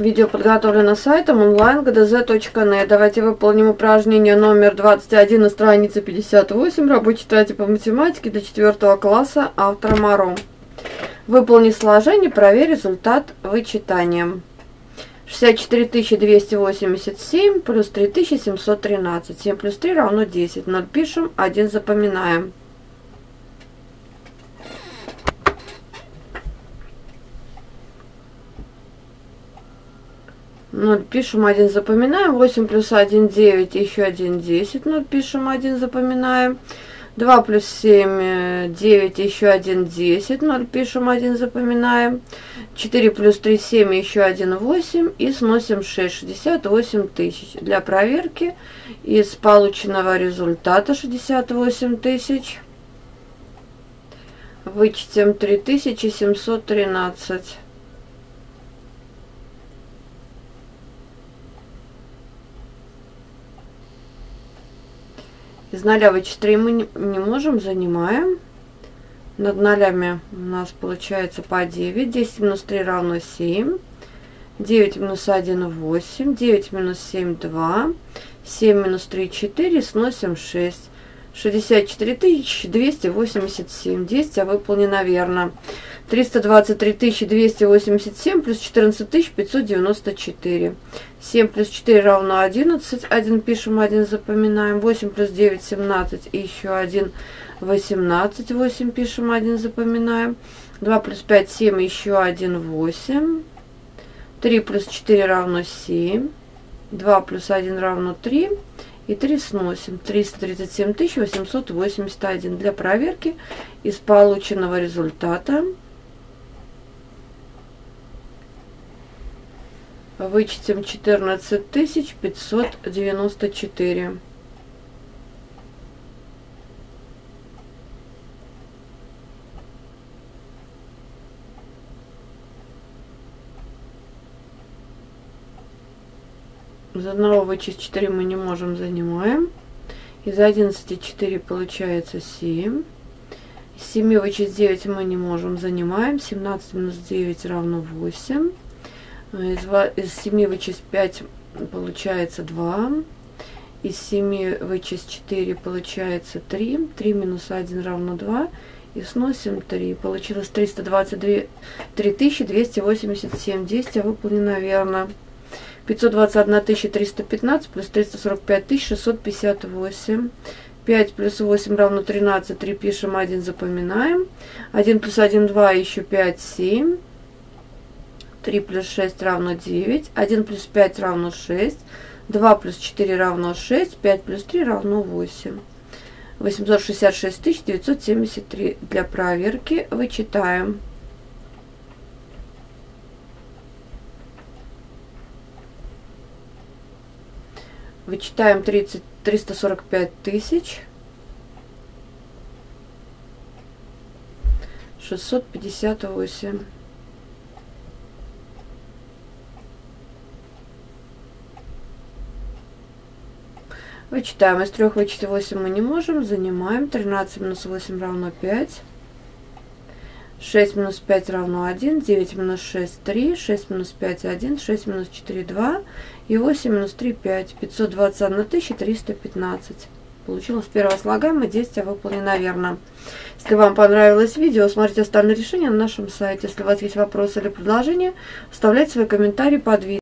Видео подготовлено сайтом online.gdz.net. Давайте выполним упражнение номер 21 на странице 58 рабочей тетради по математике до 4 класса автора Моро. Выполни сложение, проверь результат вычитанием. 64 287 плюс 3713. 7 плюс 3 равно 10. 0 пишем, 1 запоминаем. Ноль пишем, 1 запоминаем. 8 плюс 1, 9, еще 1, 10. 0 пишем, 1 запоминаем. 2 плюс 7, 9, еще 1, 10. 0 пишем, 1 запоминаем. 4 плюс 3, 7, еще 1, 8. И сносим 6, 68 тысяч. Для проверки из полученного результата 68 тысяч вычтем 3713. Из ноля вычитаем мы не можем, занимаем. Над нолями у нас получается по 9. 10 минус 3 равно 7. 9 минус 1 – 8. 9 минус 7 – 2. 7 минус 3 – 4. Сносим 6. 64 287. Действие выполнено верно. 323 287 плюс 14 594. 7 плюс 4 равно 11. 1 пишем, 1 запоминаем. 8 плюс 9 17 и еще 1 18. 8 пишем, 1 запоминаем. 2 плюс 5 7 и еще 1 8. 3 плюс 4 равно 7. 2 плюс 1 равно 3. И 3 сносим. 337 881. Для проверки из полученного результата вычтем 14 594. Из 1 вычесть 4 мы не можем, занимаем. Из 11 4 получается 7. Из 7 вычесть 9 мы не можем, занимаем. 17 минус 9 равно 8. Из 7 вычесть 5 получается 2. Из 7 вычесть 4 получается 3. 3 минус 1 равно 2. И сносим 3. Получилось 322 3287. Действие выполнено верно. 521 315 плюс 345 658. 5 плюс 8 равно 13. 3 пишем, 1 запоминаем. 1 плюс 1 2, еще 5 7. 3 плюс 6 равно 9. 1 плюс 5 равно 6. 2 плюс 4 равно 6. 5 плюс 3 равно 8. 866 973. Для проверки вычитаем. Вычитаем 345 658. Вычитаем. Из 3 вычесть 8 мы не можем. Занимаем. 13 минус 8 равно 5. 6 минус 5 равно 1. 9 минус 6 – 3. 6 минус 5 – 1. 6 минус 4 – 2. И 8 минус 3 – 5. 521 315. Получилось первослагаемое, действие выполнено верно. Если вам понравилось видео, смотрите остальные решения на нашем сайте. Если у вас есть вопросы или предложения, оставляйте свои комментарии под видео.